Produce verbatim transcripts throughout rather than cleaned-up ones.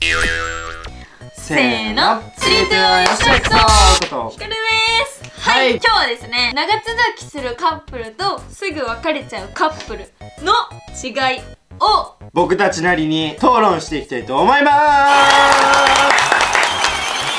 せーの、チリトゥアヨシャクソーヒカルです。はい、今日はですね、長続きするカップルとすぐ別れちゃうカップルの違いを僕たちなりに討論していきたいと思います。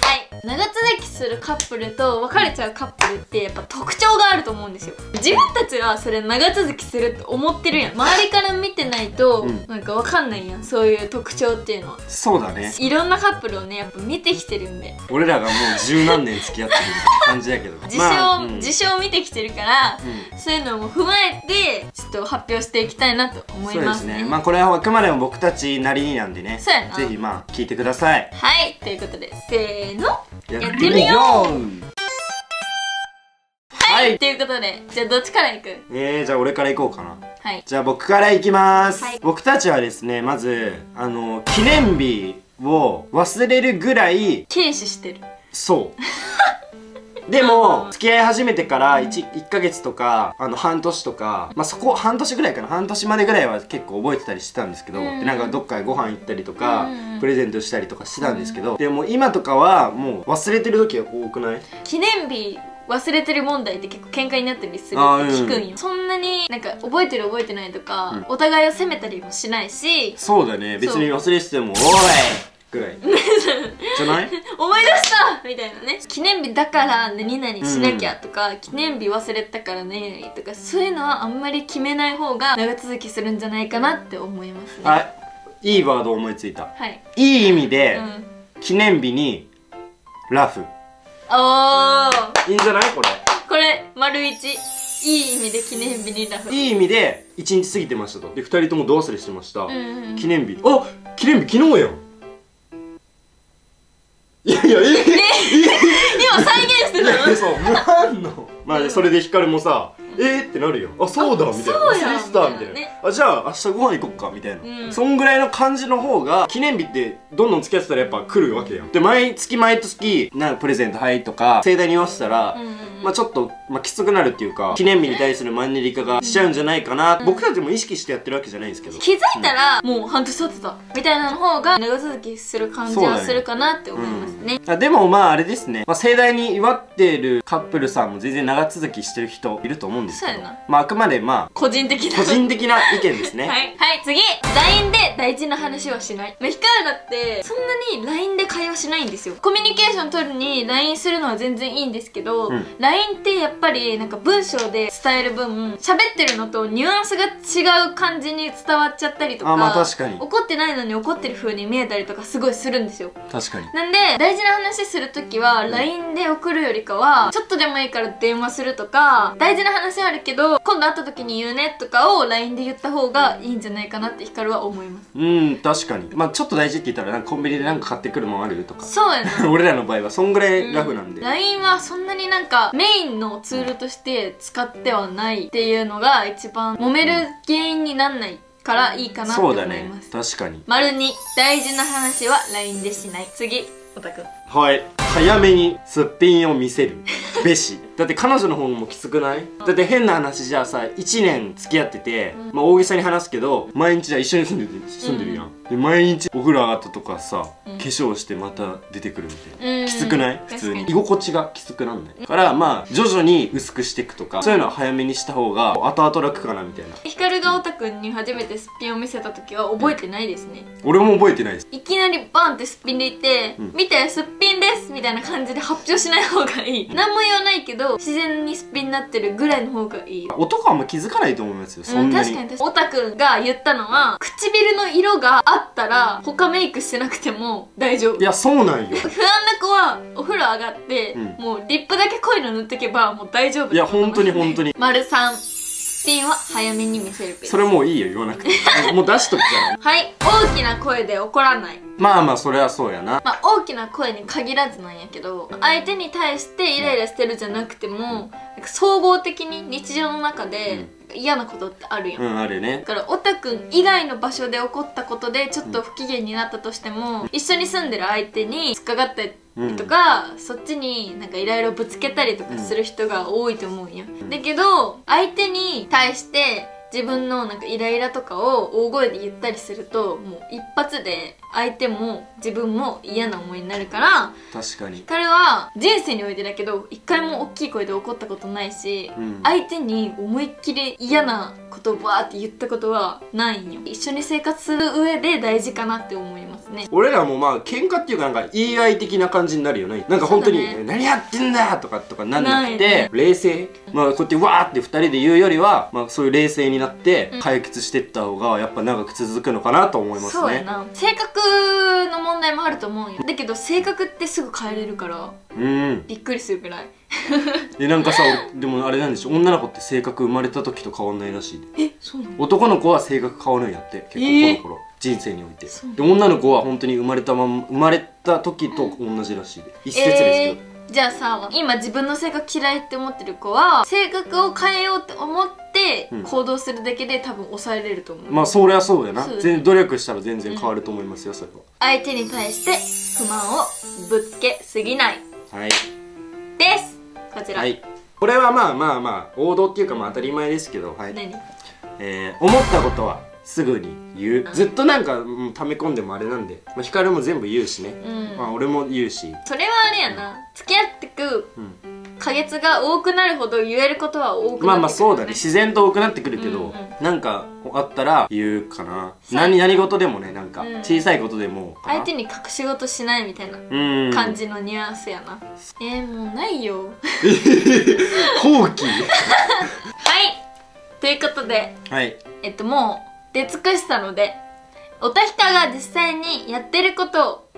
はい、長続きするカップルと別れちゃうカップルってやっぱ特徴があると思うんですよ。自分たちはそれ長続きするって思ってるやん。周りから見てないとなんかわかんないやん、そういう特徴っていうのは。そうだね、いろんなカップルをねやっぱ見てきてるんで、俺らがもう十何年付き合ってる感じやけど事象、まあうん、事象見てきてるから、うん、そういうのも踏まえてちょっと発表していきたいなと思いますね。そうですね、まあこれはあくまでも僕たちなりになんでね、そうやな、ぜひまあ聞いてください。はい、ということでせーの、やってみよう。はい、ということで、じゃあどっちから行く？えー、じゃあ俺から行こうかな。はい。じゃあ僕から行きます。はい、僕たちはですね、まず、あの、記念日を忘れるぐらい軽視してる。そう。でも、付き合い始めてから 1, 1ヶ月とか、あの、半年とか、まあ、そこ、半年ぐらいかな、半年までぐらいは結構覚えてたりしてたんですけど、で、なんかどっかご飯行ったりとか、プレゼントしたりとかしてたんですけど、でも今とかはもう忘れてる時が多くない？記念日忘れてる問題って結構喧嘩になったりするって聞くんよ。うん、そんなになんか覚えてる覚えてないとか、うん、お互いを責めたりもしないし。そうだね、別に忘れてても「おい！」ぐらいじゃない思い出したみたいなね。記念日だから何々しなきゃとか、うん、記念日忘れたから何々とか、そういうのはあんまり決めない方が長続きするんじゃないかなって思いますね。あ、いいワード思いついた。はい、いい意味で、うん、記念日にラフ。おー、いいんじゃないこれ。これ丸一、いい意味で記念日にラフ。いい意味でいちにち過ぎてましたと。でふたりともど忘れしてました。記念日、あ、記念日昨日やん。いやいや、ええ今再現してたの。そう、なんのまあそれでヒカルもさ、えーってなるよ。あ、そうだみたいな、忘れてたみたいな、あ、じゃあ明日ご飯行こっかみたいな、そんぐらいの感じの方が。記念日ってどんどん付き合ってたらやっぱ来るわけやん。で毎月毎月なんかプレゼントはいとか盛大に言わせたらまあちょっときつくなるっていうか、記念日に対するマンネリ化がしちゃうんじゃないかな。僕たちも意識してやってるわけじゃないんですけど、気づいたらもう半年経ってたみたいなの方が長続きする感じはするかなって思いますね。でもまああれですね、盛大に祝ってるカップルさんも全然長続きしてる人いると思うんです。そうやな、まああくまでまあ個人的な個人的な意見ですね。はい、はい、次 ライン で大事な話はしない。ヒカルだってそんなに ライン で会話しないんですよ。コミュニケーション取るに ライン するのは全然いいんですけど、うん、ライン ってやっぱりなんか文章で伝える分喋ってるのとニュアンスが違う感じに伝わっちゃったりとか、あ、まあ確かに怒ってないのに怒ってる風に見えたりとかすごいするんですよ。確かに。なんで大事な話するときは ライン で送るよりかはちょっとでもいいから電話するとか、大事な話あるけど今度会った時に言うねとかを ライン で言った方がいいんじゃないかなってヒカルは思います。うん、確かに。まあちょっと大事って言ったらなんかコンビニでなんか買ってくるもんあるとか。そうやな俺らの場合はそんぐらいラフなんで、うん、ライン はそんなになんかメインのツールとして使ってはないっていうのが一番揉める原因になんないからいいかなって思います。そうだね、確かに。丸に大事な話は ライン でしない。次、オタくん。はい、早めにすっぴんを見せるべし。だって彼女の方もきつくない？だって変な話、じゃあさいちねん付き合ってて、うん、まあ大げさに話すけど毎日じゃあ一緒に住んでて住んでるやん、うん、で毎日お風呂上がったとかさ、うん、化粧してまた出てくるみたいな、うん、きつくない？普通に居心地がきつくなんない、うん、からまあ徐々に薄くしていくとか、そういうのは早めにした方が後々楽かなみたいな。ヒカルがオタくんに初めてすっぴんを見せた時は覚えてないですね、うん、俺も覚えてないです。いきなりバンってすっぴんでいって「うん、見てすっぴんです」みたいな感じで発表しない方がいい、うん、何も言わないけど自然にすっぴんになってるぐらいの方がいい。男はあんま気づかないと思いますよ、そんなに。確かに。オタくんが言ったのは唇の色があったら他メイクしてなくても大丈夫。いや、そうなんよ不安な子はお風呂上がって、うん、もうリップだけ濃いの塗ってけばもう大丈夫。いや、本当に本当に。丸さん、すっぴんは早めに見せるべし。それもういいよ、言わなくてもう出しとくからはい、大きな声で怒らない。まあまあそれはそうやな。まあ大きな声に限らずなんやけど、相手に対してイライラしてるじゃなくても、うん、総合的に日常の中で嫌なことってあるやん。うん、あるね。だからオタくん以外の場所で起こったことでちょっと不機嫌になったとしても、うん、一緒に住んでる相手に突っかかったりとか、うん、そっちになんかイライラぶつけたりとかする人が多いと思うんや、うん、だけど相手に対して自分のなんかイライラとかを大声で言ったりするともう一発で相手も自分も嫌な思いになるから、確かに彼は人生においてだけど一回も大きい声で怒ったことないし、うん、相手に思いっきり嫌なことをバーって言ったことはないんよ。一緒に生活する上で大事かなって思いますね。俺らもまあ喧嘩っていうかなんか言い合い的な感じになるよね。なんか本当に、ね、何やってんだとかとかなんなくて、ね、冷静、まあこうやってわーってふたりで言うよりは、まあ、そういう冷静になって解決していった方がやっぱ長く続くのかなと思いますね。そうやな、性格の問題もあると思うよ。だけど性格ってすぐ変えれるから、うん、びっくりするぐらいでなんかさ、でもあれなんでしょ、女の子って性格生まれた時と変わんないらしい。え、そうなの？男の子は性格変わるんやって、結構コロコロ、えー、人生において。で女の子は本当に生まれたまま生まれた時と同じらしいで、一説ですけど、えーじゃあさ、今自分の性格嫌いって思ってる子は性格を変えようって思って行動するだけで多分抑えれると思う、うん、まあそりゃそうやな、全然努力したら全然変わると思いますよ、うん、それは。相手に対して不満をぶつけすぎない、はい、ですこちら、はい、これはまあまあまあ王道っていうかまあ当たり前ですけど、はい、何、えー、思ったことはすぐに言う。ずっとなんか、うん、溜め込んでもあれなんで、まあ、ヒカルも全部言うしね、うん、まあ俺も言うし、それはあれやな、付き合ってく過月が多くなるほど言えることは多くなってくる、ね、まあまあそうだね、自然と多くなってくるけど、うん、うん、なんかあったら言うかな。何何事でもね、なんか小さいことでも相手に隠し事しないみたいな感じのニュアンスやな。えー、もうないよ放棄はいということで、はい、えっともう出尽くしたので、おたひかが実際にやってることを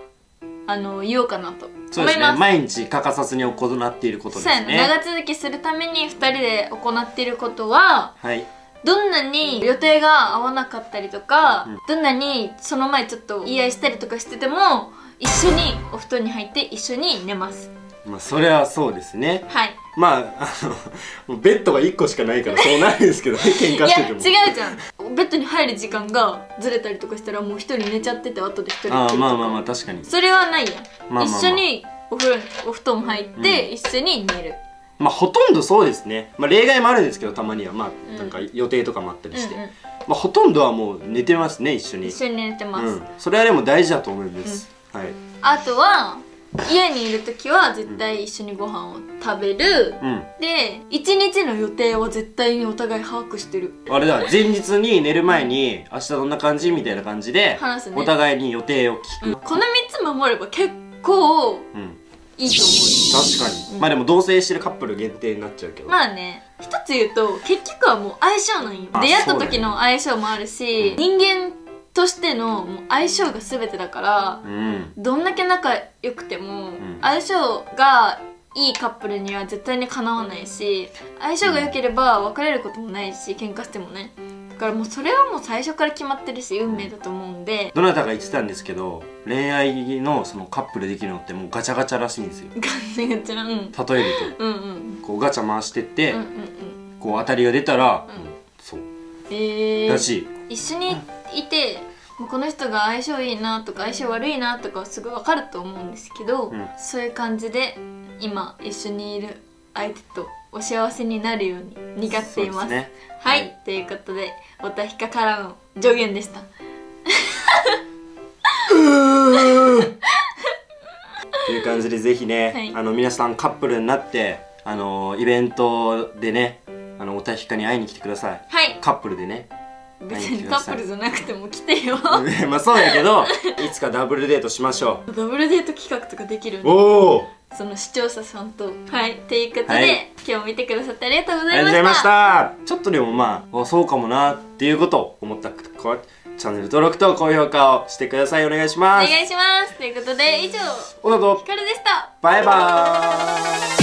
あの言おうかなと思います。そうですね、毎日欠かさずに行っていることですね。そうやな、長続きするためにふたりで行っていることは、はい、どんなに予定が合わなかったりとか、うん、どんなにその前ちょっと言い合いしたりとかしてても一緒にお布団に入って一緒に寝ます。まあそれはそうですね、はい、まああのベッドがいっこしかないからそうなんですけどね喧嘩しててもいや違うじゃんベッドに入る時間がずれたりとかしたらもう一人寝ちゃってて後で一人で、ああまあまあまあ確かにそれはないや、まあまあまあ、一緒にお風呂にお布団入って、うん、一緒に寝る。まあほとんどそうですね、まあ、例外もあるんですけどたまにはまあなんか予定とかもあったりして、うんうん、まあほとんどはもう寝てますね、一緒に一緒に寝てます、うん、それはでも大事だと思います、うん、はい。あとは家にいる時は絶対一緒にご飯を食べる、うん、で一日の予定は絶対にお互い把握してる。あれだ、前日に寝る前に明日どんな感じみたいな感じで話すね、お互いに予定を聞く、うん、このみっつ守れば結構、うん、いいと思う。確かに、うん、まあでも同棲してるカップル限定になっちゃうけど、まあね、一つ言うと結局はもう相性なんよ。出会った時の相性もあるし、うん、人間としてのもう相性が全てだから、うん、どんだけ仲良くても、うん、相性がいいカップルには絶対にかなわないし、相性が良ければ別れることもないし、喧嘩してもね。だからもうそれはもう最初から決まってるし運命だと思うんで。どなたか言ってたんですけど、恋愛のそのカップルできるのってもうガチャガチャらしいんですよ。ガチャガチャな、うん、例えるとうん、うん、こうガチャ回してってこう当たりが出たら、うん、そう、えー、だし一緒にいて、もうこの人が相性いいなとか相性悪いなとかすごい分かると思うんですけど、うん、そういう感じで今一緒にいる相手とお幸せになるように願っています。はい、はい、ということでおたひかからの助言でしたという感じでぜひね、はい、あの皆さんカップルになってあのイベントでね、あのおたひかに会いに来てください、はい、カップルでね。別にカップルじゃなくても来てよまあそうやけどいつかダブルデートしましょう。ダブルデート企画とかできるんで、おその視聴者さんと。はいということで、はい、今日見てくださってありがとうございました。ありがとうございました。ちょっとでもまあそうかもなっていうことを思ったらチャンネル登録と高評価をしてください。お願いします、お願いします。ということで以上、おたとひかるでした。バイバーイ。